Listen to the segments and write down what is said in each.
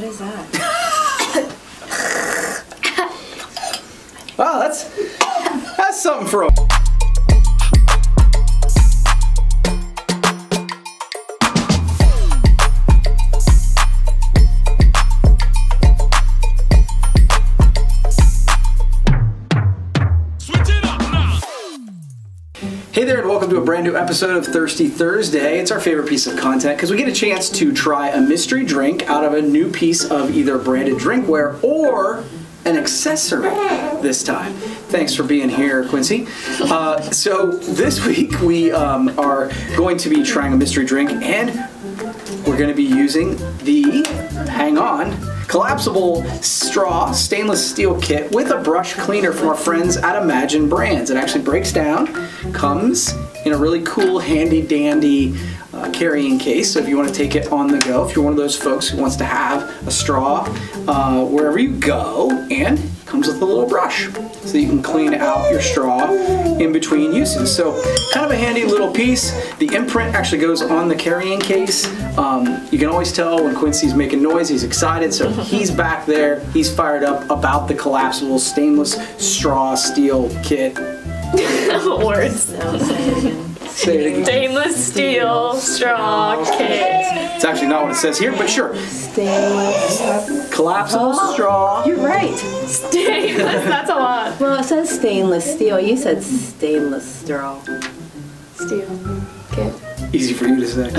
What is that? Wow, that's something for a... Hey there and welcome to a brand new episode of Thirsty Thursday. It's our favorite piece of content because we get a chance to try a mystery drink out of a new piece of either branded drinkware or an accessory this time. Thanks for being here, Quincy. So this week we are going to be trying a mystery drink and we're going to be using the, hang on, collapsible straw stainless steel kit with a brush cleaner from our friends at Imagine Brands. It actually breaks down, comes in a really cool handy dandy carrying case, so if you want to take it on the go, if you're one of those folks who wants to have a straw wherever you go, and comes with a little brush so you can clean out your straw in between uses. So kind of a handy little piece. The imprint actually goes on the carrying case. You can always tell when Quincy's making noise, he's excited, so he's back there, he's fired up about the collapsible stainless straw steel kit. Words. Stainless steel straw kit. It's actually not what it says here, but sure. Stainless. Collapsible straw. You're right. Stainless, that's a lot. Well, it says stainless steel. You said stainless straw. Steel. Kit. Easy for you to say.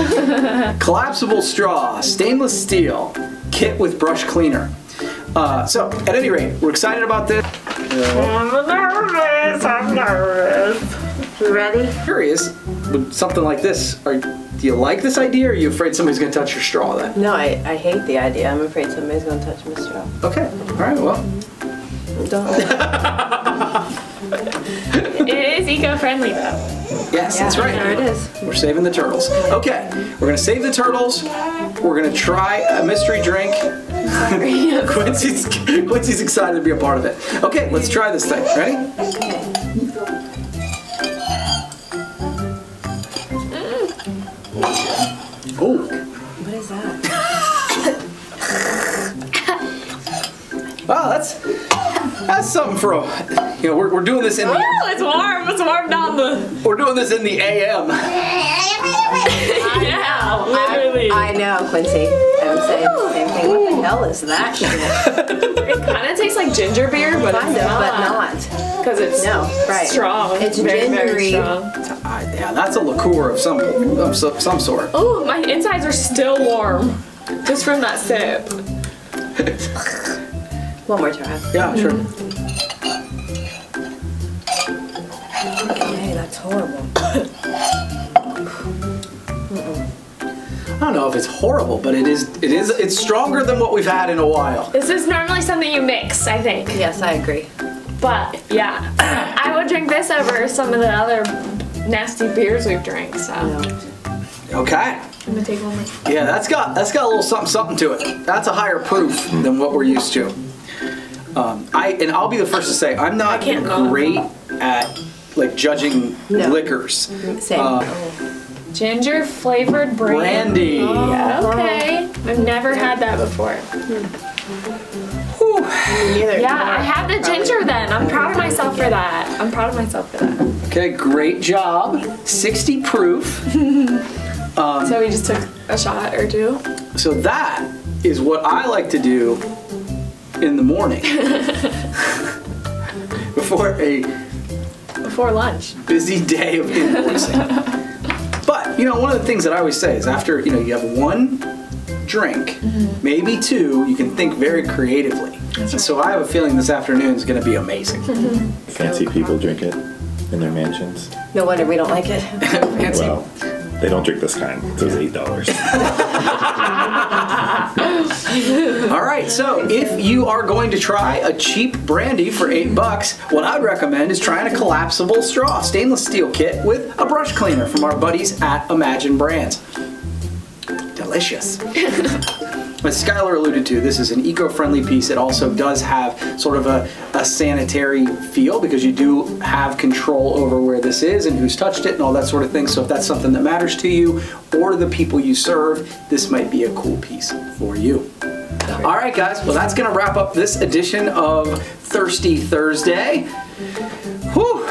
Collapsible straw, stainless steel, kit with brush cleaner. So, at any rate, we're excited about this. I'm nervous. You ready? Curious, with something like this, do you like this idea, or are you afraid somebody's going to touch your straw then? No, I hate the idea. I'm afraid somebody's going to touch my straw. Okay. All right, well. Don't. It is eco-friendly, though. Yes, yeah, that's right. Sure it is. We're saving the turtles. Okay, we're going to save the turtles. We're going to try a mystery drink. Quincy's excited to be a part of it. Okay, let's try this thing. Ready? Okay. Oh. What is that? Wow, that's something for a, you know, we're doing this in the... Oh, it's warm. It's warm down the... We're doing this in the AM. I know. Literally. I know, Quincy. I'm saying the same thing. What the hell is that shit? It kind of tastes like ginger beer, but kind of, but not. Because it's strong. It's very, gingery. Very strong. Yeah, that's a liqueur of some sort. Oh, my insides are still warm just from that sip. One more try. Yeah, sure. Hey, that's horrible. I don't know if it's horrible, but it's stronger than what we've had in a while. This is normally something you mix, I think. Yes, I agree. But yeah, I would drink this over some of the other nasty beers we've drank. So okay, I'm gonna take one more. Yeah, that's got a little something to it. That's a higher proof than what we're used to. I'll be the first to say I'm not great at like judging liquors. Same. Ginger flavored brandy. Oh, okay. I've never had that before. Whew. Neither. Yeah, I have the ginger then. I'm proud of myself for that. Okay, great job. 60 proof. So we just took a shot or two. So that is what I like to do in the morning. Before lunch. Busy day of invoicing. You know, one of the things that I always say is after, you know, you have one drink, maybe two, you can think very creatively. That's right. So I have a feeling this afternoon is going to be amazing. Fancy people drink it in their mansions. No wonder we don't like it. Fancy. Well, they don't drink this kind. It was $8. All right, so if you are going to try a cheap brandy for $8, what I'd recommend is trying a collapsible straw stainless steel kit with a brush cleaner from our buddies at Imagine Brands. Delicious. As Skylar alluded to, this is an eco-friendly piece. It also does have sort of a sanitary feel because you do have control over where this is and who's touched it and all that sort of thing. So if that's something that matters to you or the people you serve, this might be a cool piece for you. All right, guys, well, that's gonna wrap up this edition of Thirsty Thursday. Whew,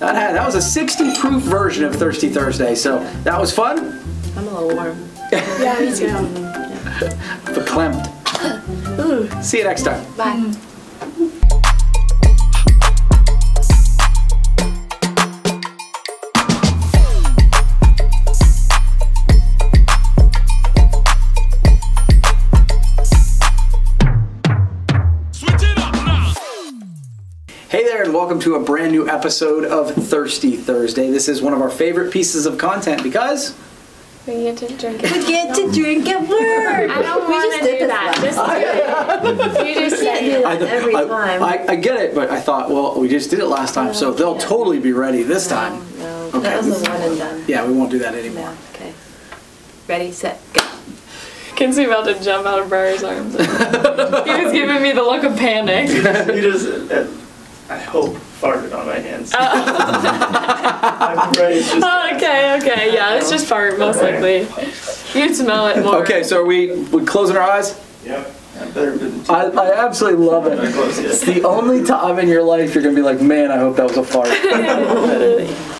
that was a 60 proof version of Thirsty Thursday, so that was fun. I'm a little warm. Yeah, me too. Yeah. But clamped. Ooh. See you next time. Bye. Hey there, and welcome to a brand new episode of Thirsty Thursday. This is one of our favorite pieces of content because we get to drink it. We get to drink at work. I don't want to do that. You just can't do that every time. I get it, but I thought, well, we just did it last time, so they'll totally be ready this time. No, okay. That was a one and done. Yeah, we won't do that anymore. No, okay. Ready, set, go. Kinsey about to jump out of Briar's arms. He was giving me the look of panic. I hope farted on my hands. I'm ready. Okay, yeah, it's just fart most likely. You'd smell it more. Okay, so are we closing our eyes? Yep. I absolutely love it. It's the only time in your life you're gonna be like, man, I hope that was a fart.